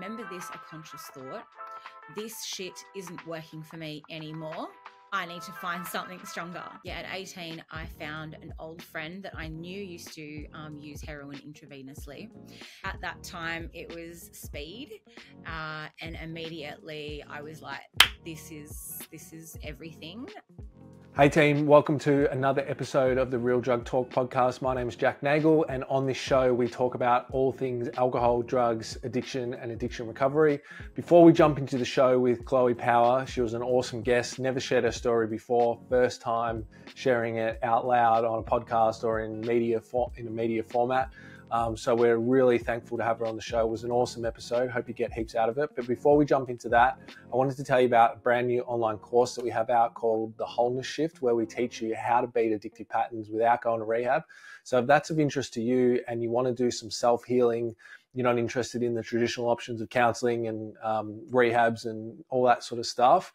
remember this a conscious thought. This shit isn't working for me anymore. I need to find something stronger. Yeah, at 18, I found an old friend that I knew used to use heroin intravenously. At that time, it was speed. And immediately I was like, this is everything. Hey team, welcome to another episode of the Real Drug Talk podcast. My name is Jack Nagel, and on this show we talk about all things alcohol, drugs, addiction and addiction recovery. Before we jump into the show with Chloe Power, she was an awesome guest, never shared her story before, first time sharing it out loud on a podcast or in media in a media format. So we're really thankful to have her on the show. It was an awesome episode. Hope you get heaps out of it. But before we jump into that, I wanted to tell you about a brand new online course that we have out called The Wholeness Shift, where we teach you how to beat addictive patterns without going to rehab. So if that's of interest to you and you want to do some self-healing, you're not interested in the traditional options of counseling and rehabs and all that sort of stuff,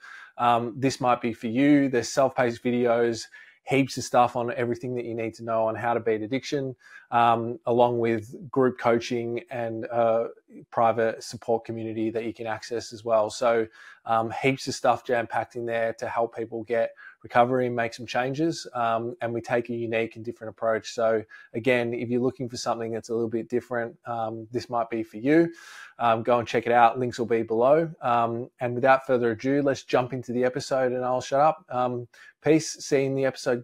this might be for you. There's self-paced videos, heaps of stuff on everything that you need to know on how to beat addiction, along with group coaching and a private support community that you can access as well. So heaps of stuff jam-packed in there to help people get recovery and make some changes. And we take a unique and different approach. So again, if you're looking for something that's a little bit different, this might be for you. Go and check it out. Links will be below. And without further ado, let's jump into the episode and I'll shut up. Peace. See you in the episode.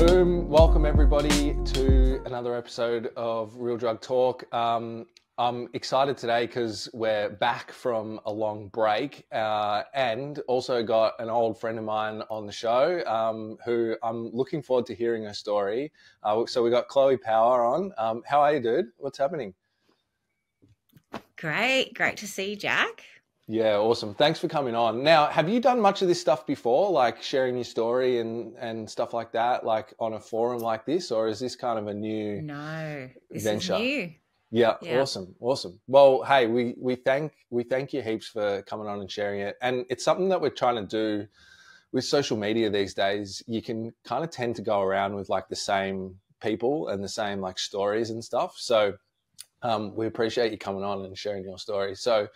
Boom. Welcome everybody to another episode of Real Drug Talk. I'm excited today because we're back from a long break and also got an old friend of mine on the show who I'm looking forward to hearing her story. So we got Chloe Power on. How are you, dude? What's happening? Great. Great to see you, Jack. Yeah, awesome. Thanks for coming on. Now, have you done much of this stuff before, like sharing your story and stuff like that, like on a forum like this, or is this kind of a new venture? Is new. Yeah, awesome. Well, hey, we thank you heaps for coming on and sharing it. And it's something that we're trying to do with social media these days. You can kind of tend to go around with like the same people and the same like stories and stuff. So we appreciate you coming on and sharing your story. So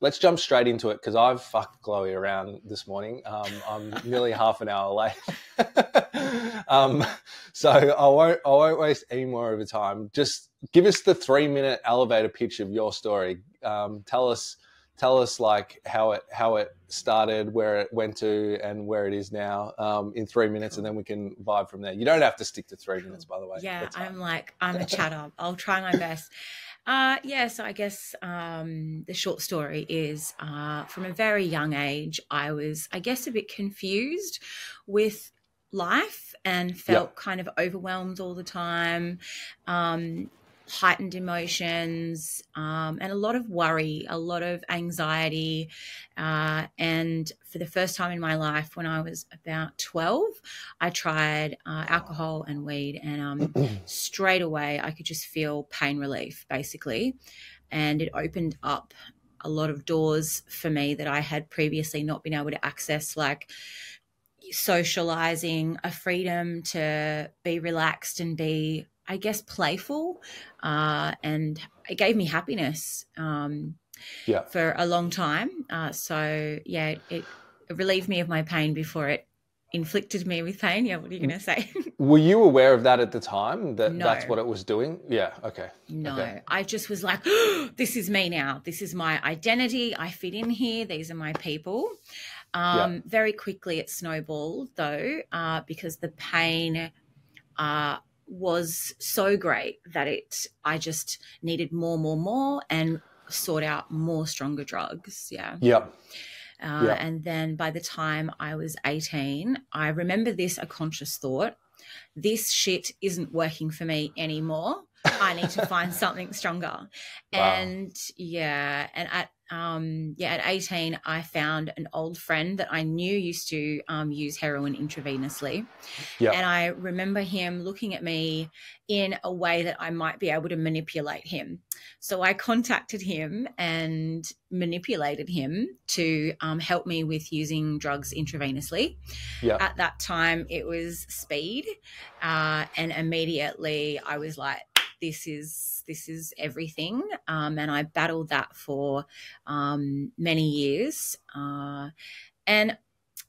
let's jump straight into it because I've fucked Chloe around this morning. I'm nearly half an hour late. So I won't waste any more of your time. Just give us the 3-minute elevator pitch of your story. Tell us like how it started, where it went to and where it is now in 3 minutes, and then we can vibe from there. You don't have to stick to 3 minutes, by the way. Yeah, that's I'm a chatter. I'll try my best. So I guess the short story is from a very young age, I was, I guess, a bit confused with life and felt kind of overwhelmed all the time, heightened emotions, and a lot of worry, a lot of anxiety. And for the first time in my life, when I was about 12, I tried alcohol and weed, and straight away I could just feel pain relief, basically. And it opened up a lot of doors for me that I had previously not been able to access, like socializing, a freedom to be relaxed and be, I guess, playful, and it gave me happiness for a long time. It relieved me of my pain before it inflicted me with pain. Yeah, what are you going to say? Were you aware of that at the time, that that's what it was doing? Yeah, okay. No, okay. I just was like, oh, this is me now. This is my identity. I fit in here. These are my people. Very quickly it snowballed, though, because the pain was so great that I just needed more and sought out more stronger drugs. And then by the time I was 18, I remember this, a conscious thought, this shit isn't working for me anymore. I need to find something stronger. Wow. And at 18, I found an old friend that I knew used to use heroin intravenously. Yep. And I remember him looking at me in a way that I might be able to manipulate him. So I contacted him and manipulated him to help me with using drugs intravenously. Yep. At that time, it was speed. And immediately I was like, this is everything. And I battled that for many years. And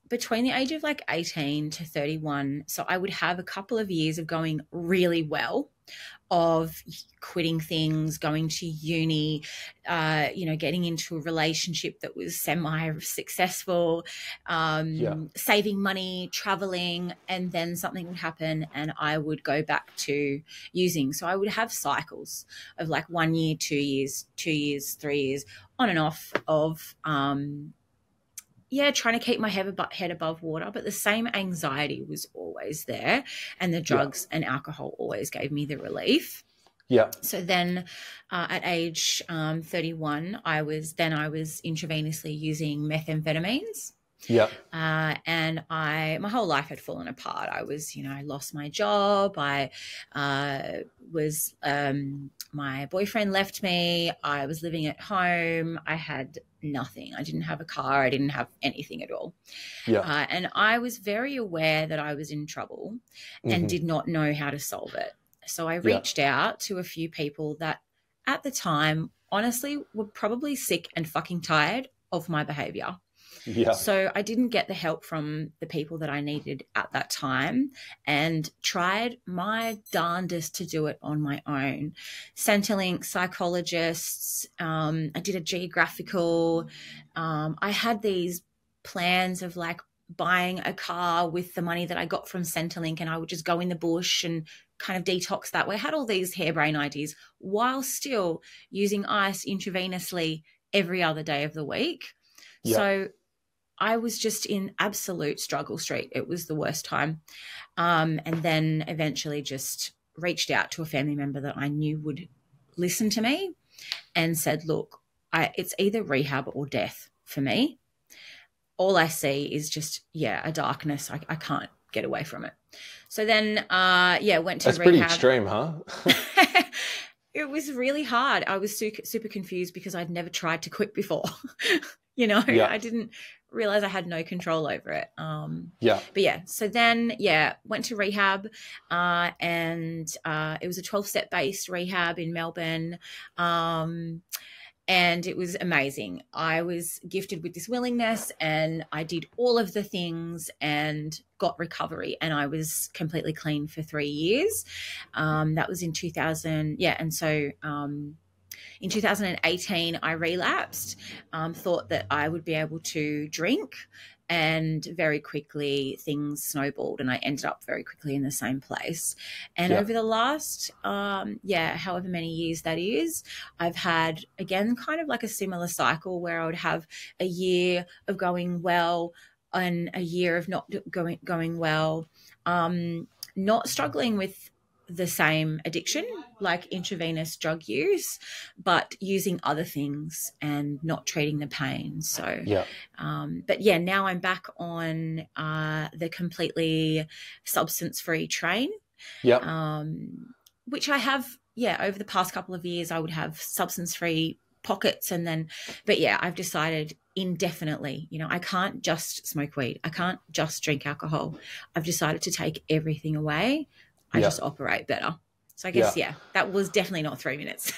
between the age of like 18 to 31, so I would have a couple of years of going really well, of quitting things, going to uni, you know, getting into a relationship that was semi-successful, saving money, traveling, and then something would happen and I would go back to using. So I would have cycles of like 1 year, 2 years, 3 years, on and off of, trying to keep my head above water, but the same anxiety was always there, and the drugs and alcohol always gave me the relief. Yeah. So then at age 31, I was intravenously using methamphetamines. Yeah. And my whole life had fallen apart. I was, you know, I lost my job. I was, my boyfriend left me. I was living at home. I had nothing. I didn't have a car. I didn't have anything at all. Yeah. And I was very aware that I was in trouble and did not know how to solve it. So I reached out to a few people that at the time, honestly, were probably sick and fucking tired of my behavior. Yeah. So I didn't get the help from the people that I needed at that time, and tried my darndest to do it on my own. Centrelink, psychologists, I did a geographical. I had these plans of like buying a car with the money that I got from Centrelink, and I would just go in the bush and kind of detox that way. I had all these harebrained ideas while still using ice intravenously every other day of the week. Yeah. So I was just in absolute struggle street. It was the worst time. And then eventually just reached out to a family member that I knew would listen to me and said, look, it's either rehab or death for me. All I see is just, a darkness. I can't get away from it. So then, went to rehab. That's pretty extreme, huh? It was really hard. I was super confused because I'd never tried to quit before. You know, I didn't realize I had no control over it. So then, went to rehab, and it was a 12-step based rehab in Melbourne. And it was amazing. I was gifted with this willingness, and I did all of the things and got recovery. And I was completely clean for 3 years. That was in 2000. Yeah. And so, in 2018, I relapsed, thought that I would be able to drink, and very quickly things snowballed and I ended up very quickly in the same place. And over the last, however many years that is, I've had, again, kind of like a similar cycle where I would have a year of going well and a year of not going well, not struggling with the same addiction, like intravenous drug use, but using other things and not treating the pain. So, now I'm back on the completely substance-free train, which I have, over the past couple of years, I would have substance-free pockets. And then, I've decided indefinitely, you know, I can't just smoke weed. I can't just drink alcohol. I've decided to take everything away. I just operate better. So I guess, that was definitely not 3 minutes.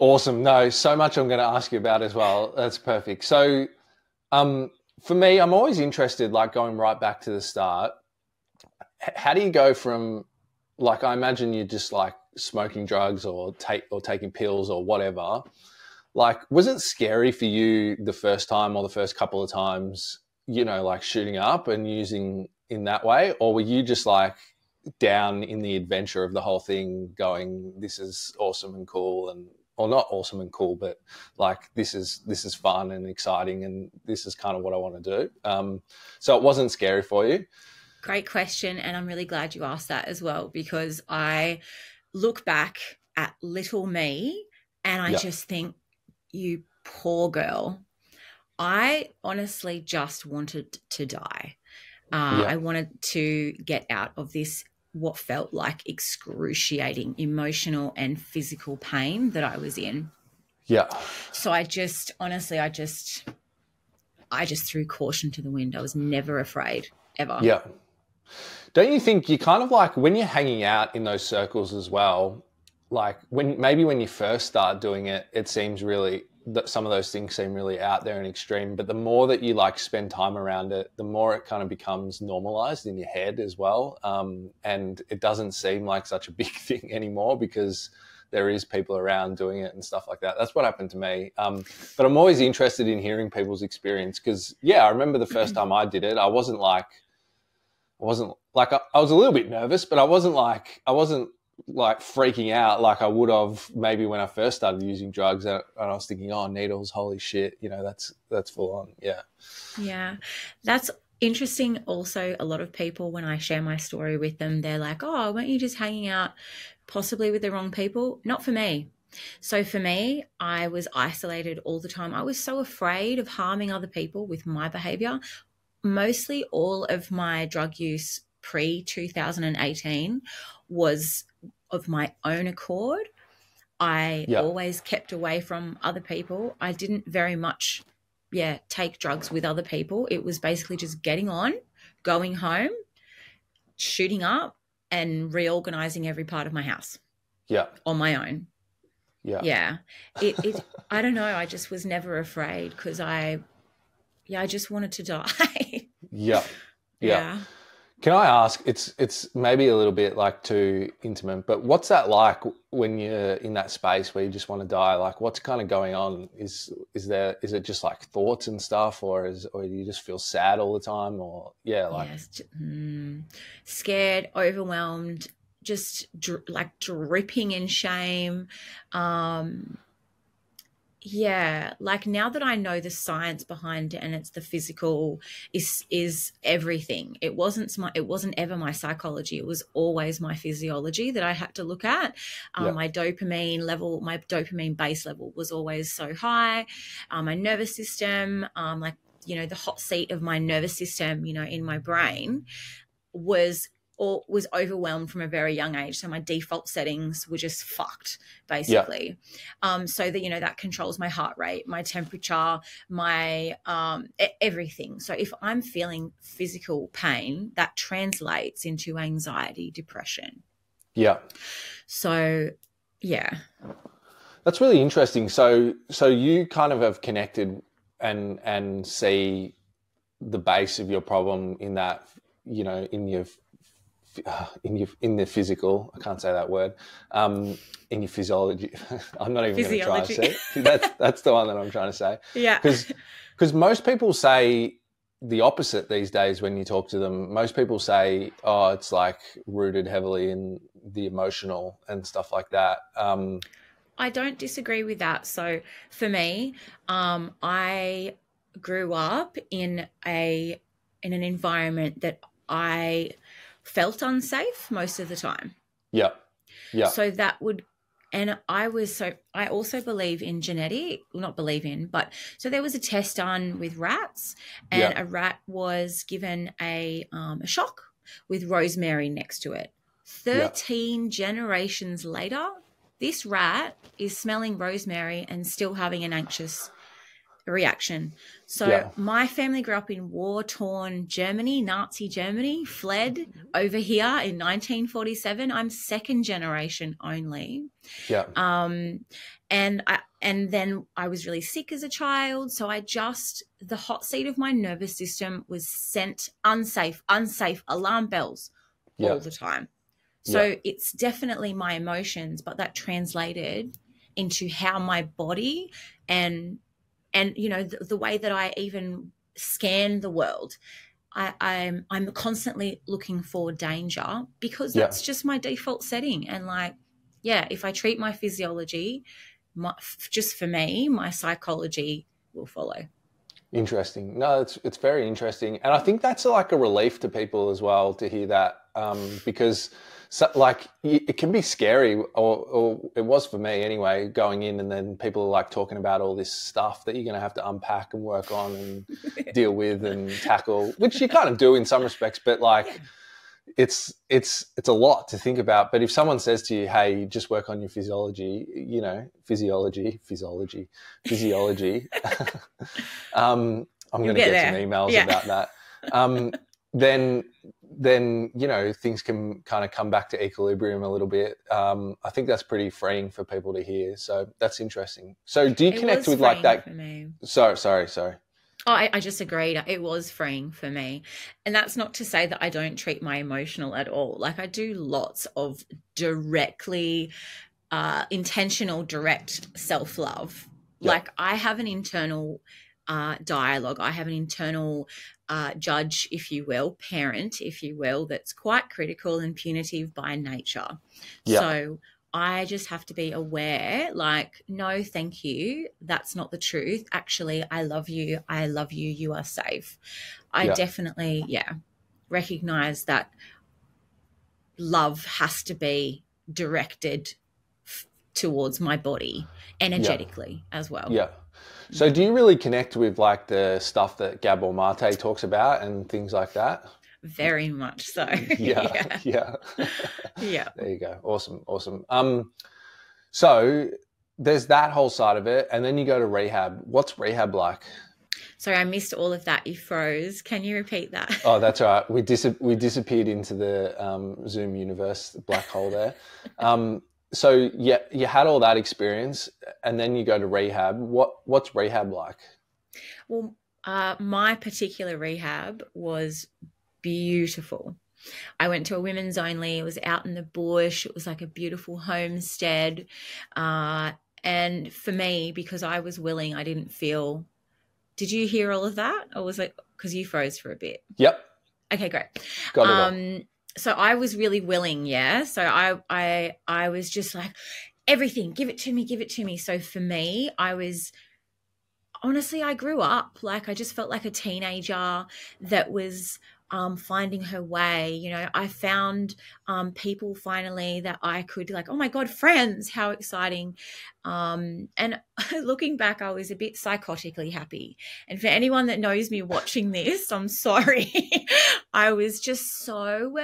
Awesome. No, so much I'm going to ask you about as well. That's perfect. So for me, I'm always interested, like going right back to the start, how do you go from, like, I imagine you're just like smoking drugs or taking pills or whatever. Like, was it scary for you the first time or the first couple of times, you know, like shooting up and using in that way? Or were you just like, down in the adventure of the whole thing going, this is awesome and cool, and or not awesome and cool, but like this is fun and exciting, and this is kind of what I want to do. So it wasn't scary for you. Great question. And I'm really glad you asked that as well, because I look back at little me and I just think, you poor girl. I honestly just wanted to die. I wanted to get out of this, what felt like excruciating emotional and physical pain that I was in. Yeah. So I just threw caution to the wind. I was never afraid, ever. Yeah. Don't you think you kind of like when you're hanging out in those circles as well, like when you first start doing it, it seems really, some of those things seem really out there and extreme, but the more that you like spend time around it, the more it kind of becomes normalized in your head as well. And it doesn't seem like such a big thing anymore because there is people around doing it and stuff like that. That's what happened to me. But I'm always interested in hearing people's experience because, yeah, I remember the first time I did it, I was a little bit nervous, but I wasn't like freaking out like I would have maybe when I first started using drugs, and I was thinking, oh, needles, holy shit, you know, that's full on. Yeah. Yeah. That's interesting. Also, a lot of people, when I share my story with them, they're like, oh, weren't you just hanging out possibly with the wrong people? Not for me. So for me, I was isolated all the time. I was so afraid of harming other people with my behavior. Mostly all of my drug use pre-2018 was of my own accord. I always kept away from other people. I didn't very much, take drugs with other people. It was basically just getting on, going home, shooting up, and reorganizing every part of my house. Yeah. On my own. Yeah. Yeah. It I don't know. I just was never afraid because I just wanted to die. Yeah. Yeah. Yeah. Can I ask, it's maybe a little bit like too intimate, but what's that like when you're in that space where you just want to die? Like what's kind of going on? Is it just like thoughts and stuff, or do you just feel sad all the time, or scared, overwhelmed, just like dripping in shame. Yeah, like now that I know the science behind it, and it's the physical is everything. It wasn't ever my psychology. It was always my physiology that I had to look at. My dopamine base level was always so high. My nervous system, the hot seat of my nervous system, in my brain was overwhelmed from a very young age. So my default settings were just fucked, basically. Yeah. So that, that controls my heart rate, my temperature, my everything. So if I'm feeling physical pain, that translates into anxiety, depression. Yeah. So, yeah. That's really interesting. So you kind of have connected and see the base of your problem in that, in the physical, I can't say that word, in your physiology. I'm not even going to try to say it. That's the one that I'm trying to say. Yeah. Because most people say the opposite these days when you talk to them. Most people say, oh, it's like rooted heavily in the emotional and stuff like that. I don't disagree with that. So for me, I grew up in an environment that I felt unsafe most of the time. Yeah. Yeah. So that would, and I also believe in genetic, so there was a test done with rats, and a rat was given a shock with rosemary next to it. 13 generations later, this rat is smelling rosemary and still having an anxious reaction. So my family grew up in war-torn Germany, Nazi Germany, fled over here in 1947. I'm second generation only. Yeah. And then I was really sick as a child. So the hot seat of my nervous system was sent unsafe alarm bells all the time. So it's definitely my emotions, but that translated into how my body and the way that I even scan the world, I'm constantly looking for danger because that's just my default setting. And if I treat my physiology, just for me, my psychology will follow. Interesting. No, it's very interesting. And I think that's like a relief to people as well to hear that, because it can be scary, or it was for me anyway, going in and then people are like talking about all this stuff that you're going to have to unpack and work on and deal with and tackle, which you kind of do in some respects, but it's a lot to think about. But if someone says to you, hey, just work on your physiology, physiology, I'm going to get some emails about that. Then then, you know, things can kind of come back to equilibrium a little bit. I think that's pretty freeing for people to hear. So that's interesting. So do you connect with like that? Sorry. Oh, I just agreed. It was freeing for me. And that's not to say that I don't treat my emotional at all. Like I do lots of directly intentional, direct self-love. Yep. Like I have an internal dialogue. I have an internal judge, if you will, parent, if you will, that's quite critical and punitive by nature. Yep. So I just have to be aware, like, no, thank you. That's not the truth. Actually, I love you. I love you. You are safe. I definitely, recognize that love has to be directed towards my body energetically as well. Yeah. So do you really connect with like the stuff that Gabor Marte talks about and things like that? Very much so. Yeah. There you go. Awesome. So there's that whole side of it, and then you go to rehab. What's rehab like? Sorry, I missed all of that. You froze. Can you repeat that? Oh, that's all right. We disappeared into the Zoom universe, the black hole there. So yeah, you had all that experience, and then you go to rehab. What's rehab like? Well, my particular rehab was beautiful. I went to a women's only. It was out in the bush. It was like a beautiful homestead. And for me, because I was willing, I didn't feel. Did you hear all of that? Or was it because you froze for a bit? Yep. Okay, great. Got it all. So I was really willing. Yeah. So I was just like, everything, give it to me, give it to me. So for me, I was, honestly, I grew up. Like I just felt like a teenager that was finding her way. You know, I found people finally that I could, like, oh my God, friends, how exciting. And looking back, I was a bit psychotically happy. And for anyone that knows me watching this, I'm sorry. I was just so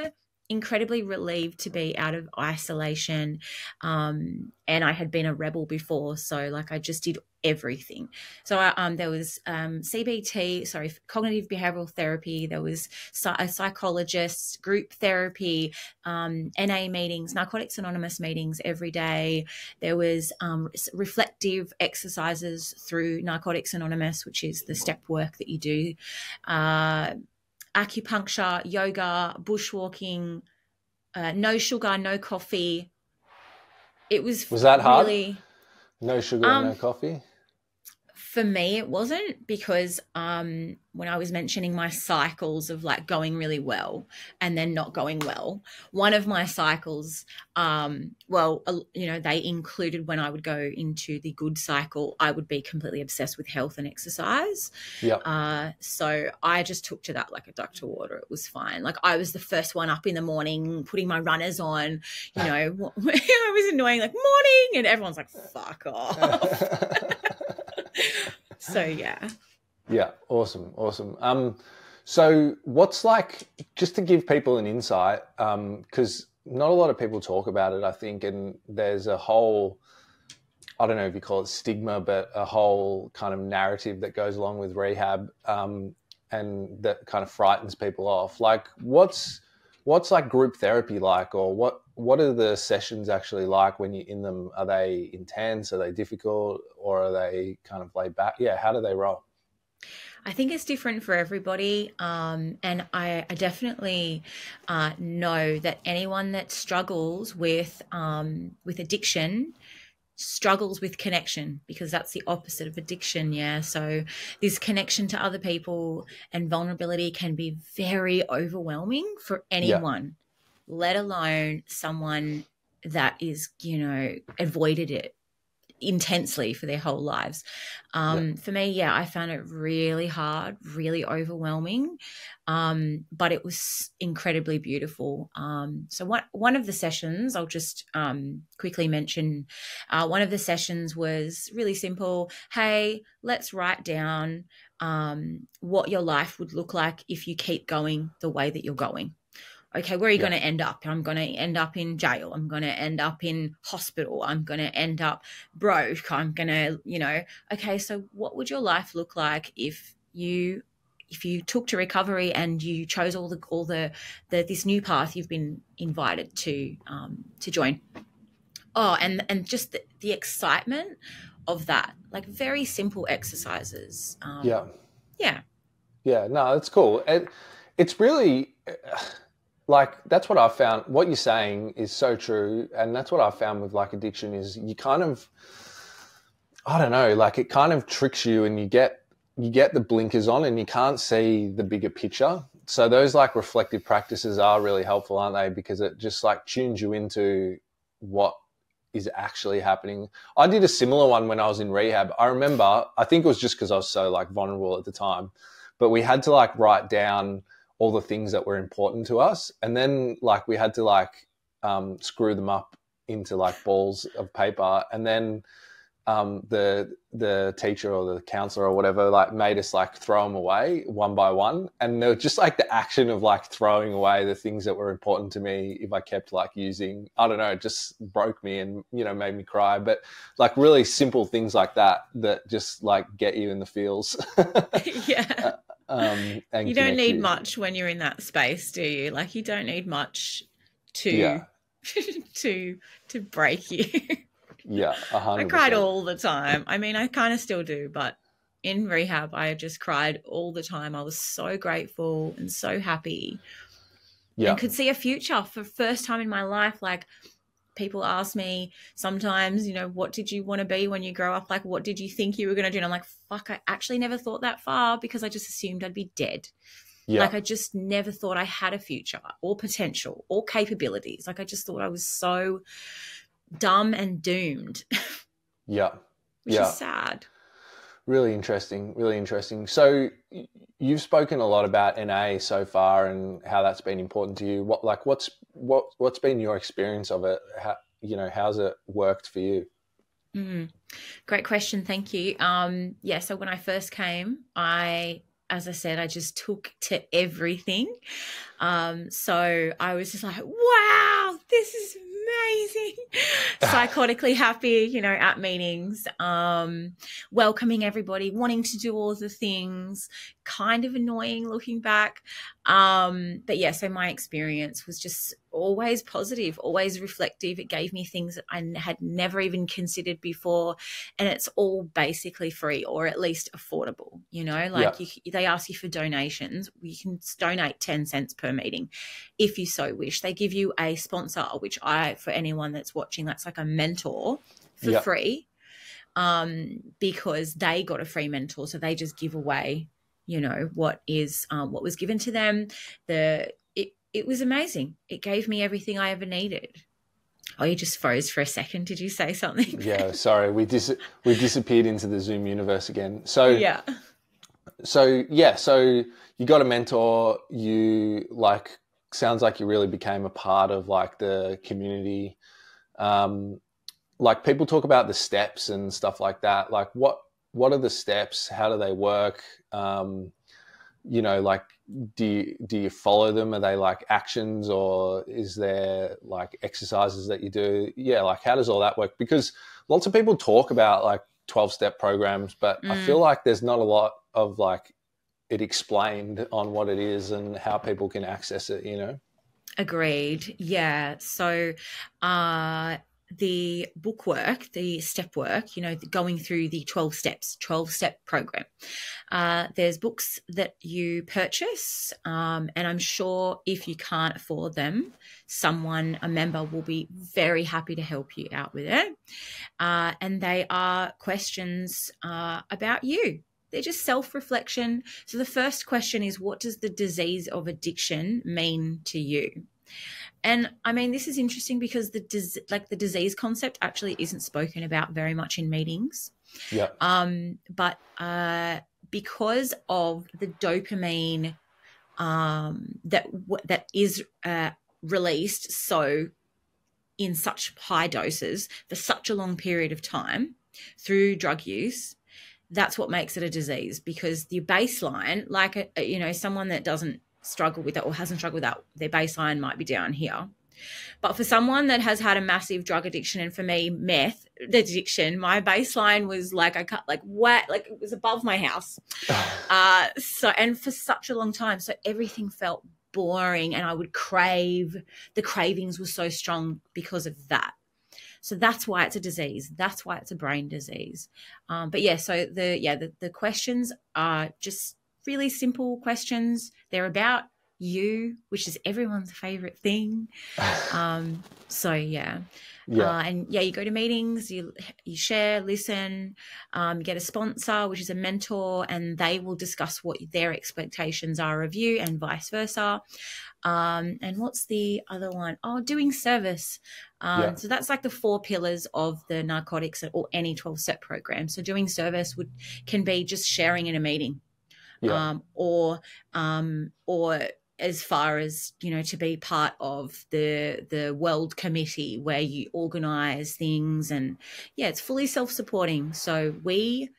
incredibly relieved to be out of isolation. And I had been a rebel before. So like I just did everything. So there was CBT, sorry, cognitive behavioral therapy. There was a psychologist, group therapy, NA meetings, Narcotics Anonymous meetings every day. There was reflective exercises through Narcotics Anonymous, which is the step work that you do, acupuncture, yoga, bushwalking, no sugar, no coffee. It was that hard? Really, no sugar, no coffee? For me, it wasn't, because when I was mentioning my cycles of like going really well and then not going well, one of my cycles, you know, they included when I would go into the good cycle, I would be completely obsessed with health and exercise. Yeah. So I just took to that like a duck to water. It was fine. Like I was the first one up in the morning, putting my runners on, you know, I was annoying, like, morning, and everyone's like, fuck off. So yeah, awesome. So what's, like, just to give people an insight, because not a lot of people talk about it, I think, and there's a whole, I don't know if you call it stigma, but a whole kind of narrative that goes along with rehab, and that kind of frightens people off. Like what's like group therapy like, or what are the sessions actually like when you're in them? Are they intense? Are they difficult? Or are they kind of laid back? Yeah, how do they roll? I think it's different for everybody. And I definitely know that anyone that struggles with addiction struggles with connection, because that's the opposite of addiction. Yeah. So this connection to other people and vulnerability can be very overwhelming for anyone. Yeah. Let alone someone that is, you know, avoided it intensely for their whole lives. For me, I found it really hard, really overwhelming, but it was incredibly beautiful. So one of the sessions, I'll just quickly mention, one of the sessions was really simple. Hey, let's write down what your life would look like if you keep going the way that you're going. Okay, where are you going to end up? I'm going to end up in jail. I'm going to end up in hospital. I'm going to end up broke. I'm going to, you know, okay, so what would your life look like if you if you took to recovery and you chose this new path you've been invited to join. Oh, and just the excitement of that, like very simple exercises. Yeah, no, that's cool. It's really like, that's what I found. What you're saying is so true. And that's what I found with like addiction is you kind of, I don't know, like it kind of tricks you and you get the blinkers on and you can't see the bigger picture. So those like reflective practices are really helpful, aren't they? Because it just like tunes you into what is actually happening. I did a similar one when I was in rehab. I remember, I think it was just because I was so like vulnerable at the time, but we had to like write down all the things that were important to us. And then like we had to like screw them up into like balls of paper. And then the teacher or the counselor or whatever like made us like throw them away one by one. And they were just like the action of like throwing away the things that were important to me if I kept like using, I don't know, it just broke me and, you know, made me cry. But like really simple things like that that just like get you in the feels. Yeah. And you don't need much when you're in that space, do you? Like you don't need much to to break you. Yeah, 100%. I cried all the time. I mean, I kind of still do, but in rehab, I just cried all the time. I was so grateful and so happy. Yeah. And could see a future for the first time in my life. Like people ask me sometimes, you know, what did you want to be when you grow up? Like, what did you think you were going to do? And I'm like, fuck, I actually never thought that far because I just assumed I'd be dead. Yeah. Like I just never thought I had a future or potential or capabilities. Like I just thought I was so dumb and doomed. Yeah. Which is sad. Really interesting. Really interesting. So you've spoken a lot about NA so far and how that's been important to you. What's been your experience of it? How, you know, how's it worked for you? Great question. Thank you. Yeah. So when I first came, as I said, I just took to everything. So I was just like, wow, this is amazing. Psychotically happy, you know, at meetings, welcoming everybody, wanting to do all the things, kind of annoying looking back. But yeah, so my experience was just always positive, always reflective. It gave me things that I had never even considered before. And it's all basically free or at least affordable, you know, like they ask you for donations. You can donate 10 cents per meeting if you so wish. They give you a sponsor, which for anyone that's watching, that's like a mentor for free, because they got a free mentor. So they just give away, you know, what was given to them. It was amazing. It gave me everything I ever needed. Oh, you just froze for a second. Did you say something? Yeah, sorry. We disappeared into the Zoom universe again. So you got a mentor. You like, sounds like you really became a part of like the community. Like people talk about the steps and stuff like that. Like what are the steps? How do they work? You know, like, do you follow them? Are they like actions or is there like exercises that you do? Yeah. Like how does all that work? Because lots of people talk about like 12-step programs, but I feel like there's not a lot of like it explained on what it is and how people can access it, you know? Agreed. Yeah. So, the book work, the step work, you know, going through the 12 steps, 12-step program. There's books that you purchase, and I'm sure if you can't afford them, a member will be very happy to help you out with it. And they are questions about you. They're just self-reflection. So the first question is, what does the disease of addiction mean to you? And I mean, this is interesting because the disease concept actually isn't spoken about very much in meetings. Yeah. But because of the dopamine that is released so in such high doses for such a long period of time through drug use, that's what makes it a disease. Because the baseline, like, you know, someone that doesn't struggle with that or hasn't struggled with that, their baseline might be down here. But for someone that has had a massive drug addiction, and for me, meth addiction, my baseline was like, I cut, like, what, like it was above my house. So, and for such a long time, so everything felt boring, and I would crave, the cravings were so strong because of that. So that's why it's a disease. That's why it's a brain disease. But yeah, so the questions are just really simple questions. They're about you, which is everyone's favorite thing. So yeah. Yeah. And yeah, you go to meetings, you share, listen, you get a sponsor, which is a mentor, and they will discuss what their expectations are of you and vice versa. And what's the other one? Oh, doing service. Yeah. So that's like the 4 pillars of the narcotics or any 12-step program. So doing service can be just sharing in a meeting, yeah. Or as far as, you know, to be part of the world committee where you organize things, and yeah, it's fully self-supporting. So we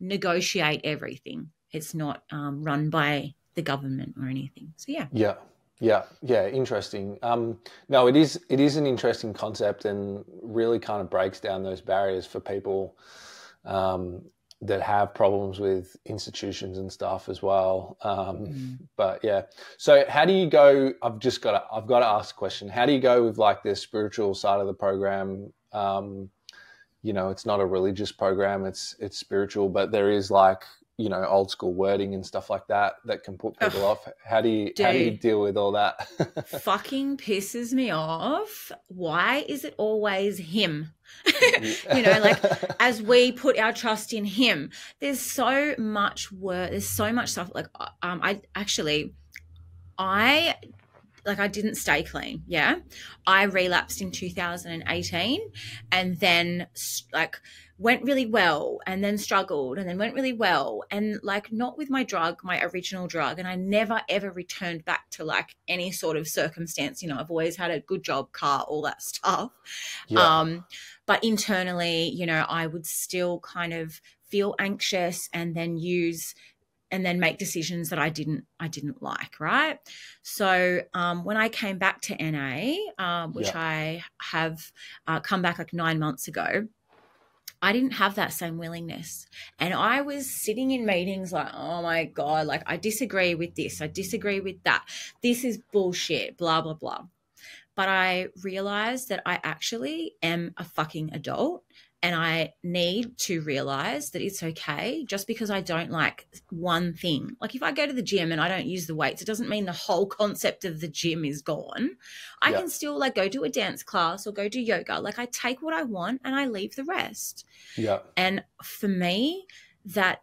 negotiate everything. It's not run by the government or anything. So yeah. Yeah. Yeah, yeah, interesting. No, it is an interesting concept, and really kind of breaks down those barriers for people that have problems with institutions and stuff as well. But yeah, so how do you go? I've got to ask a question. How do you go with like the spiritual side of the program? You know, it's not a religious program; it's spiritual, but there is like, you know, old school wording and stuff like that that can put people off. How do you deal with all that? Fucking pisses me off. Why is it always him? You know, like, as we put our trust in him, there's so much work. There's so much stuff. Like, I didn't stay clean. Yeah. I relapsed in 2018, and then like went really well, and then struggled, and then went really well, and like not with my drug, my original drug. And I never ever returned back to like any sort of circumstance. You know, I've always had a good job, car, all that stuff. Yeah. But internally, you know, I would still kind of feel anxious and then make decisions that I didn't like, right? So when I came back to NA, which yeah. I have come back like 9 months ago, I didn't have that same willingness. And I was sitting in meetings like, oh, my God, like I disagree with this. I disagree with that. This is bullshit, blah, blah, blah. But I realized that I actually am a fucking adult. And I need to realize that it's okay just because I don't like one thing. Like if I go to the gym and I don't use the weights, it doesn't mean the whole concept of the gym is gone. I yeah. can still like go to a dance class or go do yoga. Like I take what I want and I leave the rest. Yeah. And for me, that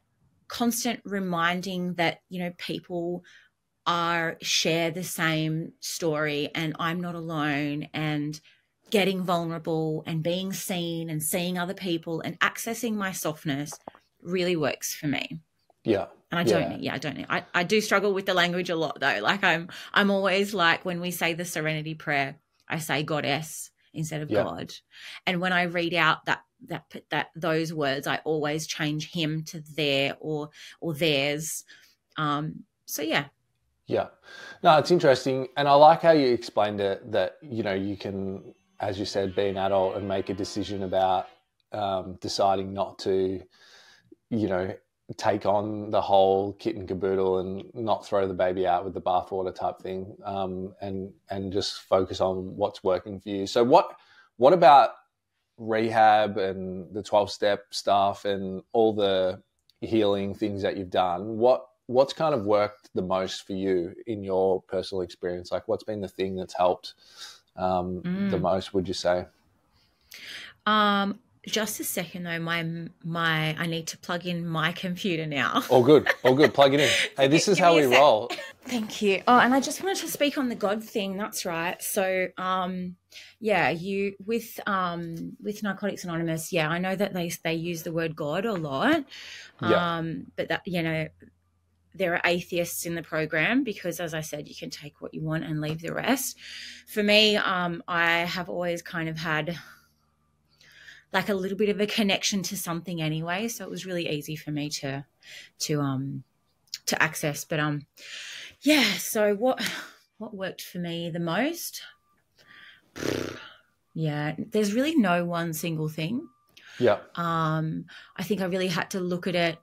constant reminding that, you know, people share the same story, and I'm not alone, and getting vulnerable and being seen and seeing other people and accessing my softness really works for me. Yeah. And I don't, yeah, I don't, I do struggle with the language a lot though. Like I'm always like, when we say the serenity prayer, I say goddess instead of yeah. God. And when I read out those words, I always change him to their or theirs. So yeah. Yeah. No, it's interesting. And I like how you explained it, that, you know, you can, as you said, be an adult and make a decision about deciding not to, you know, take on the whole kit and caboodle and not throw the baby out with the bathwater type thing, and just focus on what's working for you. So what about rehab and the 12-step stuff and all the healing things that you've done? What's kind of worked the most for you in your personal experience? Like what's been the thing that's helped the most, would you say? Just a second though, my I need to plug in my computer now. All good, plug it in. Hey, this is how we roll. Thank you. Oh, and I just wanted to speak on the God thing. That's right. So yeah, you with Narcotics Anonymous, yeah, I know that they use the word God a lot. Yeah. But that, you know, there are atheists in the program because, as I said, you can take what you want and leave the rest. For me, I have always kind of had like a little bit of a connection to something anyway, so it was really easy for me to access. But yeah, so what worked for me the most? Yeah, there's really no one single thing. Yeah. I think I really had to look at it.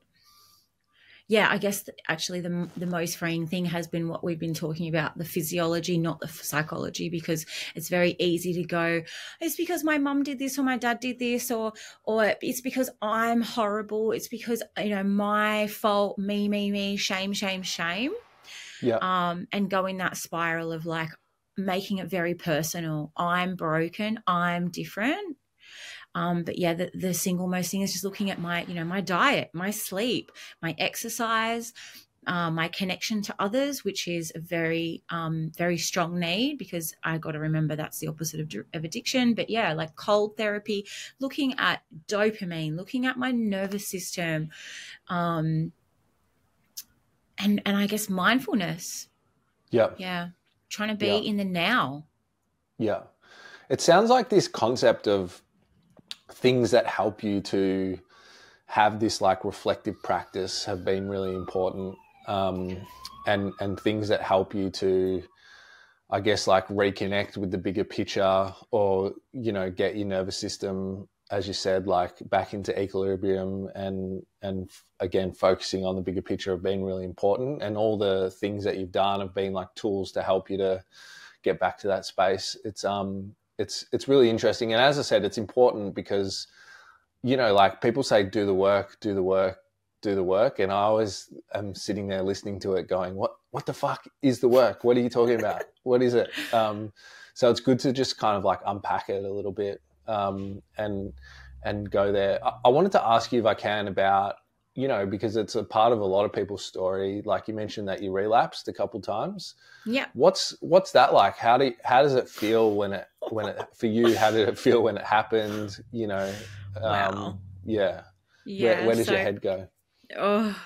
Yeah, I guess actually the most freeing thing has been what we've been talking about, the physiology, not the psychology, because it's very easy to go, it's because my mum did this or my dad did this, or it's because I'm horrible. It's because, you know, my fault, me, me, me, shame, shame, shame. Yeah. And go in that spiral of like making it very personal. I'm broken. I'm different. But yeah, the single most thing is just looking at my, you know, my diet, my sleep, my exercise, my connection to others, which is a very, very strong need, because I got to remember that's the opposite of addiction. But yeah, like cold therapy, looking at dopamine, looking at my nervous system, and I guess mindfulness. Yeah. Yeah. Trying to be in the now. Yeah. It sounds like this concept of things that help you to have this like reflective practice have been really important, and things that help you to, I guess, like reconnect with the bigger picture, or, you know, get your nervous system, as you said, like back into equilibrium, and again, focusing on the bigger picture have been really important. And all the things that you've done have been like tools to help you to get back to that space. It's really interesting. And as I said, it's important because, you know, like people say, do the work, do the work, do the work. And I always am sitting there listening to it going, what the fuck is the work? What are you talking about? What is it? So it's good to just kind of like unpack it a little bit, and go there. I wanted to ask you, if I can, about, you know, because it's a part of a lot of people's story. Like you mentioned that you relapsed a couple times. Yeah. What's that like? How does it feel when it for you? How did it feel when it happened? You know. Wow. Yeah. Yeah. Where does your head go? Oh,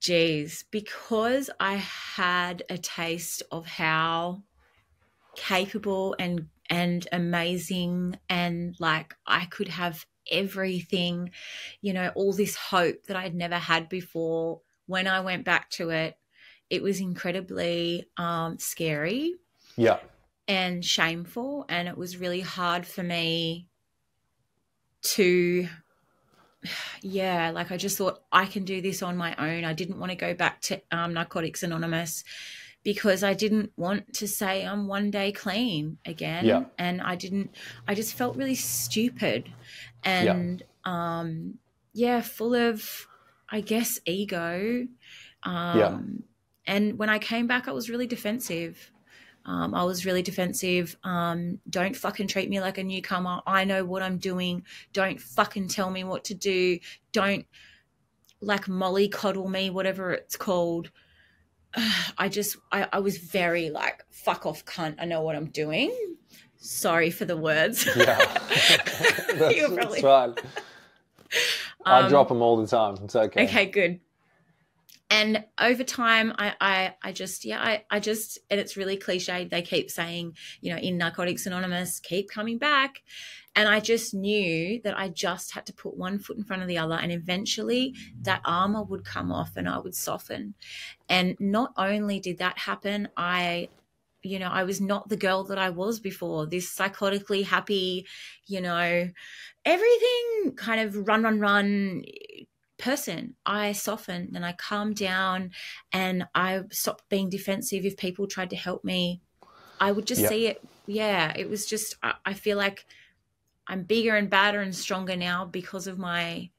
geez, because I had a taste of how capable and amazing and like I could have everything, you know, all this hope that I'd never had before. When I went back to it, it was incredibly scary, yeah, and shameful, and it was really hard for me to, yeah, like I just thought I can do this on my own. I didn't want to go back to Narcotics Anonymous, because I didn't want to say I'm one day clean again. Yeah. And I just felt really stupid and, yeah, full of, I guess, ego. Yeah. And when I came back, I was really defensive. Don't fucking treat me like a newcomer. I know what I'm doing. Don't fucking tell me what to do. Don't like mollycoddle me, whatever it's called. I was very like, fuck off, cunt. I know what I'm doing. Sorry for the words. Yeah. That's fine. I drop them all the time. It's okay. Okay, good. And over time, I just, and it's really cliched. They keep saying, you know, in Narcotics Anonymous, keep coming back. And I just knew that I just had to put one foot in front of the other, and eventually that armor would come off and I would soften. And not only did that happen, I was not the girl that I was before, this psychotically happy, you know, everything kind of run person. I softened and I calmed down, and I stopped being defensive. If people tried to help me, I would just see it. Yeah, it was just, I feel like I'm bigger and badder and stronger now because of my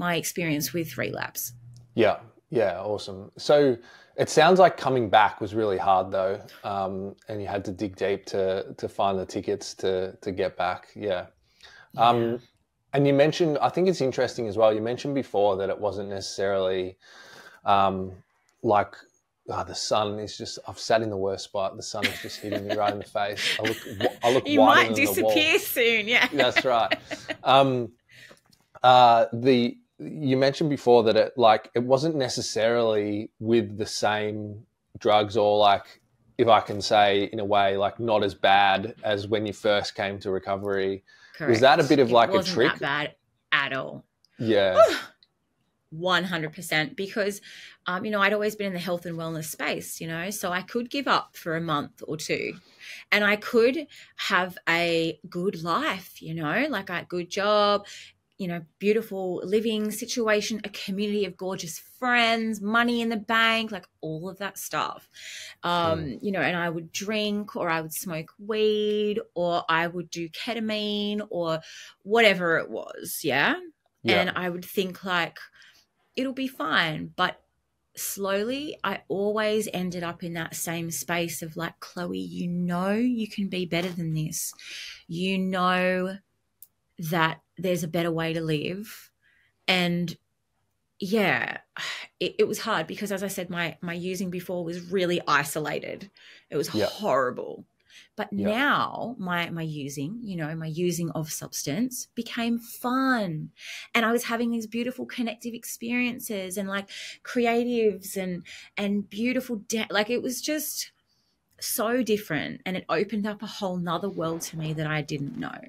experience with relapse. Yeah. Yeah. Awesome. So it sounds like coming back was really hard though. And you had to dig deep to find the tickets to get back. Yeah. And you mentioned, I think it's interesting as well, you mentioned before that it wasn't necessarily the sun is just, I've sat in the worst spot. The sun is just hitting me right in the face. I look you wider might than disappear the wall. Soon. Yeah. That's right. You mentioned before that it wasn't necessarily with the same drugs, or like, if I can say in a way, like not as bad as when you first came to recovery. Correct. Was that a bit of like a trick? It wasn't that bad at all. Yeah. 100%, because, you know, I'd always been in the health and wellness space, you know, so I could give up for a month or two and I could have a good life, you know, like a good job, you know, beautiful living situation, a community of gorgeous friends, money in the bank, like all of that stuff. You know, and I would drink or I would smoke weed or I would do ketamine or whatever it was. Yeah. Yeah. And I would think like, it'll be fine. But slowly, I always ended up in that same space of like, Chloe, you know, you can be better than this. You know that there's a better way to live. And yeah, it was hard because, as I said, my using before was really isolated. It was horrible. But now my using, you know, my using of substance became fun, and I was having these beautiful connective experiences and like creatives and beautiful, like it was just so different, and it opened up a whole nother world to me that I didn't know.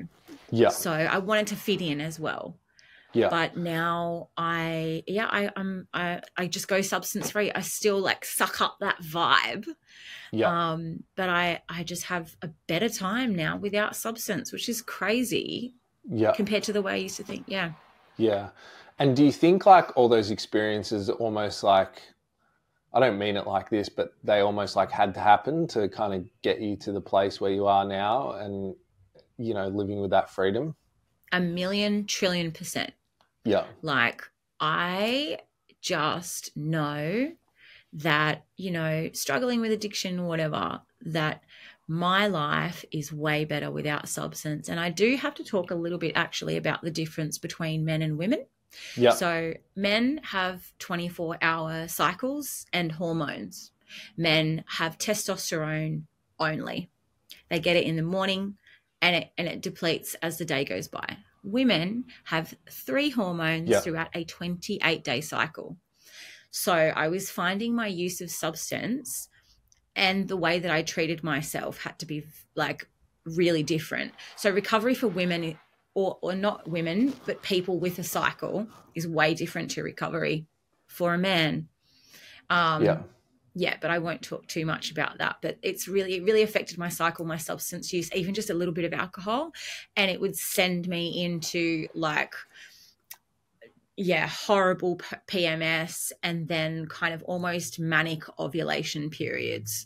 Yeah. So I wanted to fit in as well. Yeah. But now I just go substance free. I still like suck up that vibe. Yeah. But I just have a better time now without substance, which is crazy. Yeah. Compared to the way I used to think. Yeah. Yeah. And do you think like all those experiences almost like, I don't mean it like this, but they almost like had to happen to kind of get you to the place where you are now and, you know, living with that freedom? 1,000,000,000,000,000% Yeah. Like I just know that, you know, struggling with addiction, whatever, that my life is way better without substance. And I do have to talk a little bit actually about the difference between men and women. Yeah. So men have 24-hour cycles and hormones. Men have testosterone only. They get it in the morning, and it depletes as the day goes by. Women have 3 hormones throughout a 28-day cycle. So I was finding my use of substance and the way that I treated myself had to be like really different. So recovery for women or not women, but people with a cycle is way different to recovery for a man. Yeah, but I won't talk too much about that. But it really affected my cycle, my substance use, even just a little bit of alcohol. And it would send me into like, yeah, horrible PMS and then kind of almost manic ovulation periods.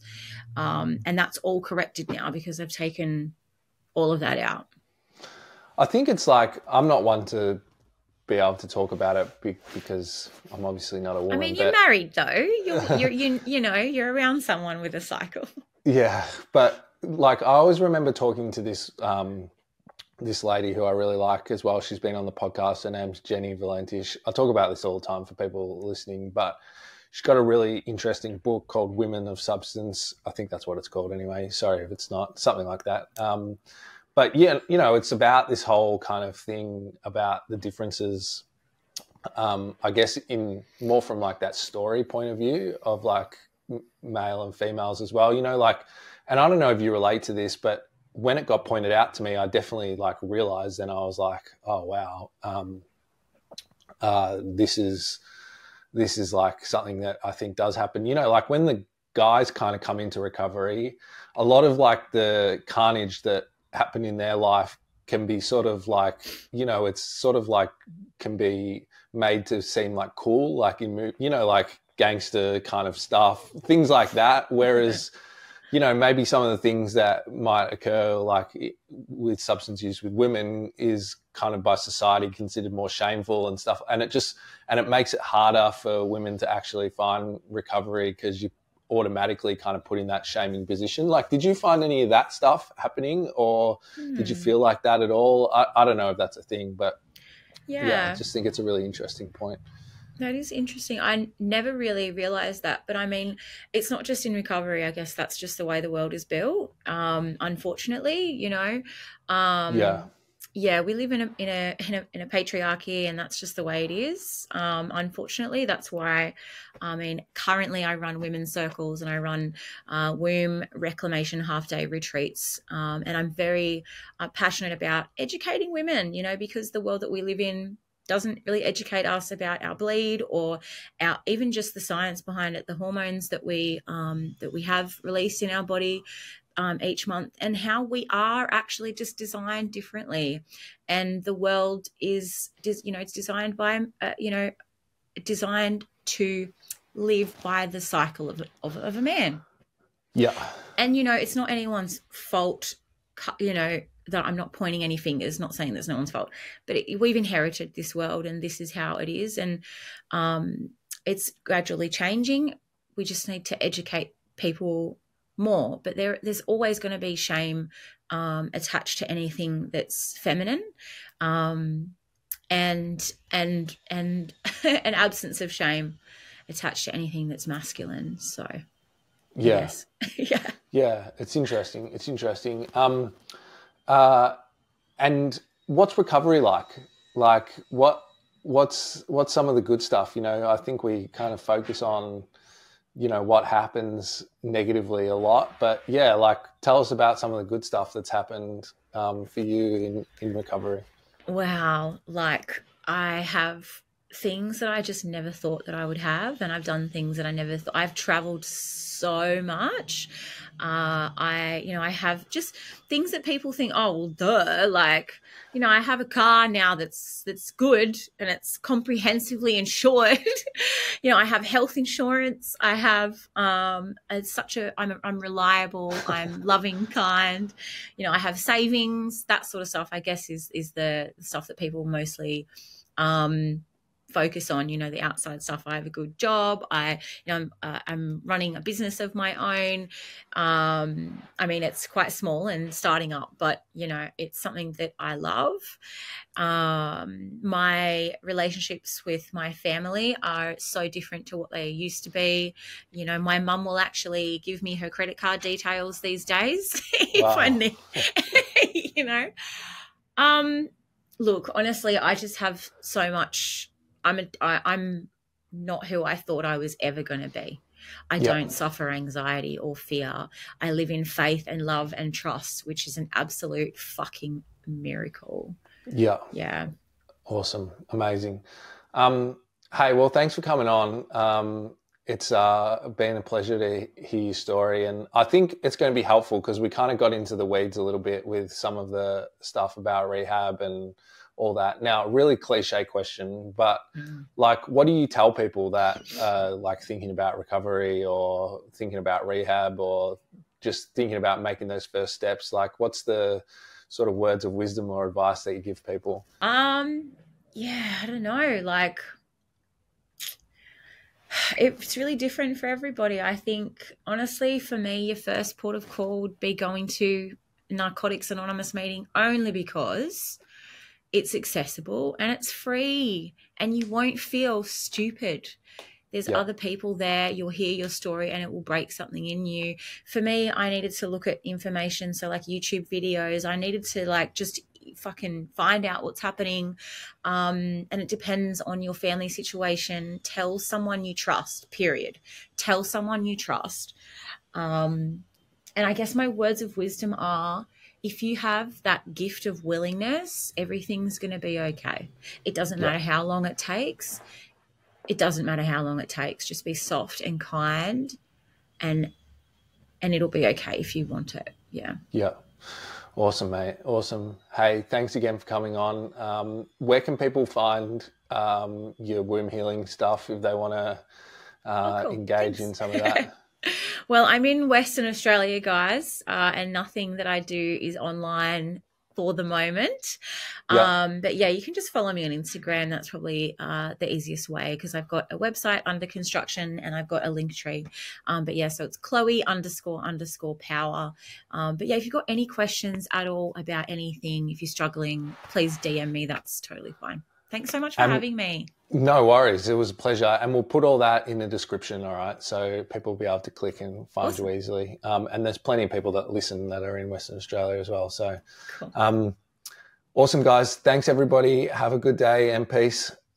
And that's all corrected now because I've taken all of that out. I think it's like, I'm not one to be able to talk about it because I'm obviously not a woman. I mean, you're married though. You know, you're around someone with a cycle. Yeah, but like I always remember talking to this this lady who I really like as well. She's been on the podcast. Her name's Jenny Valentish. I talk about this all the time for people listening, but she's got a really interesting book called Women of Substance. I think that's what it's called anyway. Sorry if it's not, something like that. But yeah, you know, it's about this whole kind of thing about the differences, I guess, in more from like that story point of view of like male and females as well, you know, like, and I don't know if you relate to this, but when it got pointed out to me, I definitely like realized, and I was like, oh, wow, this is like something that I think does happen, you know, like when the guys kind of come into recovery, a lot of like the carnage that happen in their life can be sort of like, you know, it's sort of like can be made to seem like cool, like in, you know, like gangster kind of stuff, things like that. Whereas, you know, maybe some of the things that might occur like with substance use with women is kind of by society considered more shameful and stuff. And it makes it harder for women to actually find recovery because you automatically kind of put in that shaming position. Like, did you find any of that stuff happening or did you feel like that at all? I don't know if that's a thing, but yeah, I just think it's a really interesting point. That is interesting. I never really realized that, but I mean, it's not just in recovery. I guess that's just the way the world is built. Unfortunately, you know, yeah, we live in a patriarchy, and that's just the way it is. Unfortunately, that's why, I mean, currently I run women's circles and I run womb reclamation half-day retreats, and I'm very passionate about educating women, you know, because the world that we live in doesn't really educate us about our bleed or our, even just the science behind it, the hormones that we have released in our body each month, and how we are actually just designed differently. And the world is, you know, it's designed by, designed to live by the cycle of a man. Yeah. And, you know, it's not anyone's fault, you know, that I'm not pointing any fingers, not saying that's no one's fault, but it, we've inherited this world and this is how it is. And it's gradually changing. We just need to educate people more, but there's always going to be shame attached to anything that's feminine, and an absence of shame attached to anything that's masculine. So yeah. Yes. Yeah. Yeah. It's interesting. It's interesting. And what's recovery like? Like what's some of the good stuff? You know, I think we kind of focus on, you know, what happens negatively a lot, but yeah, like tell us about some of the good stuff that's happened, for you in recovery. Wow. Like I have things that I just never thought that I would have, and I've done things that I never thought. I've traveled so much. I have just things that people think, oh, well, duh, like, you know, I have a car now that's good and it's comprehensively insured. You know, I have health insurance. I have I'm reliable, I'm loving, kind. You know, I have savings, that sort of stuff, I guess is the stuff that people mostly focus on, you know, the outside stuff. I have a good job. I'm running a business of my own. I mean, it's quite small and starting up, but you know, it's something that I love. My relationships with my family are so different to what they used to be. You know, my mum will actually give me her credit card details these days. Wow. If I need, you know, look, honestly, I just have so much. I'm not who I thought I was ever going to be. I yeah. don't suffer anxiety or fear. I live in faith and love and trust, which is an absolute fucking miracle. Yeah. Yeah. Awesome. Amazing. Hey, well, thanks for coming on. It's been a pleasure to hear your story, and I think it's going to be helpful because we kind of got into the weeds a little bit with some of the stuff about rehab and all that. Now, really cliche question, but like, what do you tell people that like thinking about recovery or thinking about rehab or just thinking about making those first steps? Like, what's the sort of words of wisdom or advice that you give people? Yeah, I don't know. Like, it's really different for everybody. I think, honestly, for me, your first port of call would be going to Narcotics Anonymous meeting, only because it's accessible and it's free and you won't feel stupid. There's yep. other people there. You'll hear your story and it will break something in you. For me, I needed to look at information. So like YouTube videos, I needed to like just fucking find out what's happening. And it depends on your family situation. Tell someone you trust, period. Tell someone you trust. And I guess my words of wisdom are, if you have that gift of willingness, everything's going to be okay. It doesn't matter how long it takes. It doesn't matter how long it takes. Just be soft and kind, and it'll be okay if you want it. Yeah. Yeah. Awesome, mate. Awesome. Hey, thanks again for coming on. Where can people find your womb healing stuff if they want to engage in some of that? Well, I'm in Western Australia, guys, and nothing that I do is online for the moment. Yeah. But, yeah, you can just follow me on Instagram. That's probably the easiest way, because I've got a website under construction and I've got a link tree. But, yeah, so it's Chloe__power. But, yeah, if you've got any questions at all about anything, if you're struggling, please DM me. That's totally fine. Thanks so much for having me. No worries. It was a pleasure. And we'll put all that in the description, all right? So people will be able to click and find awesome. You easily. And there's plenty of people that listen that are in Western Australia as well. So cool. Awesome, guys. Thanks, everybody. Have a good day and peace.